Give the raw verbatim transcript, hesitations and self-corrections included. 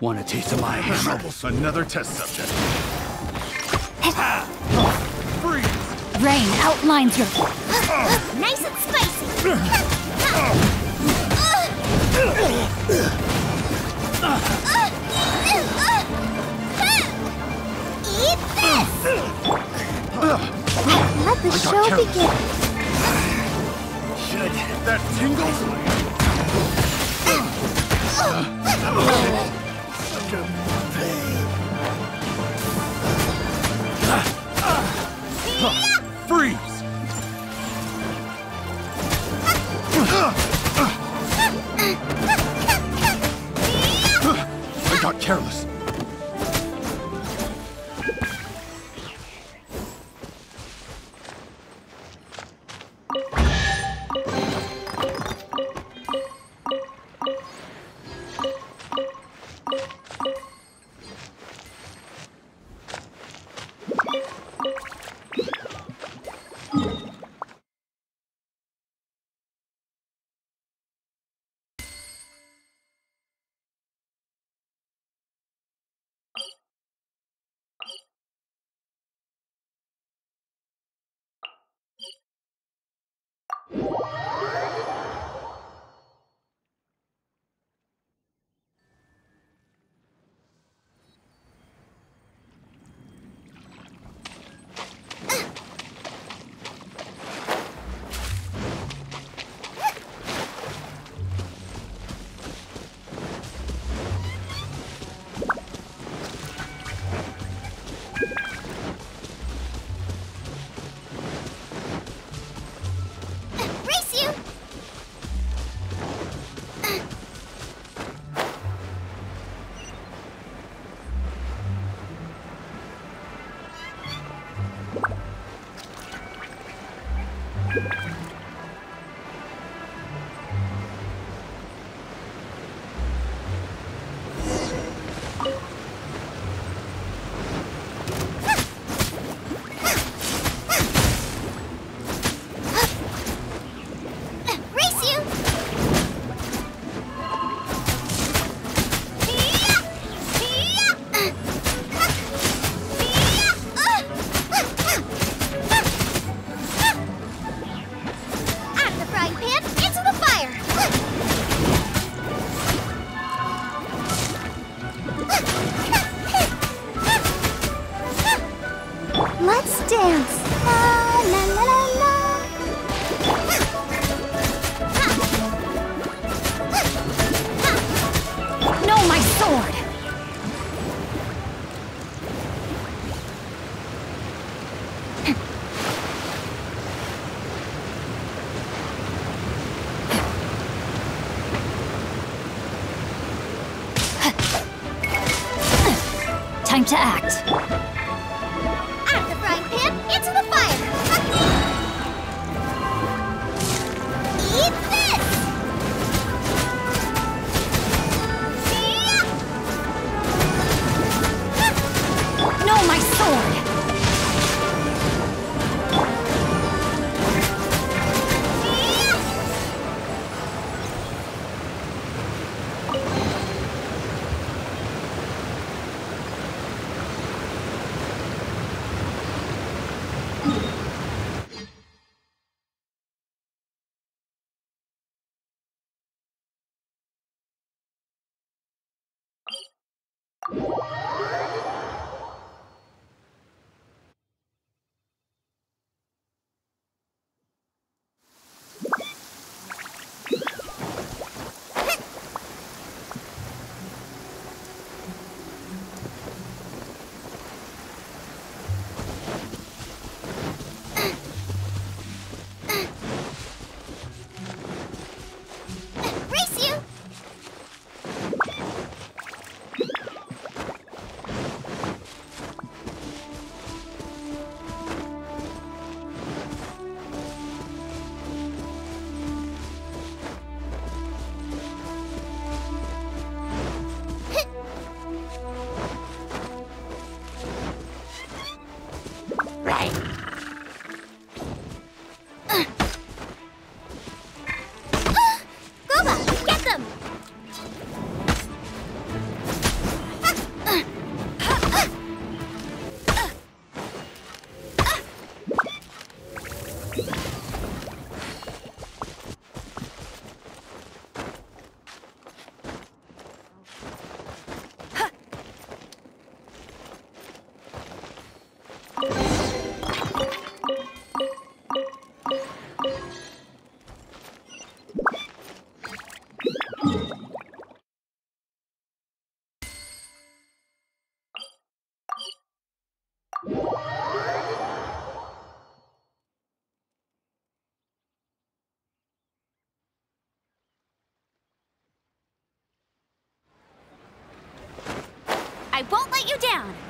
Want a taste of my troubles? Another test subject. Freeze! Rain outlines your. Nice and spicy! Eat this! Let the show begin! Shit, that tingles! Come freeze! I got careless. to act. Out of the frying pan, into the fire! Eat this! No, my sword! I won't let you down!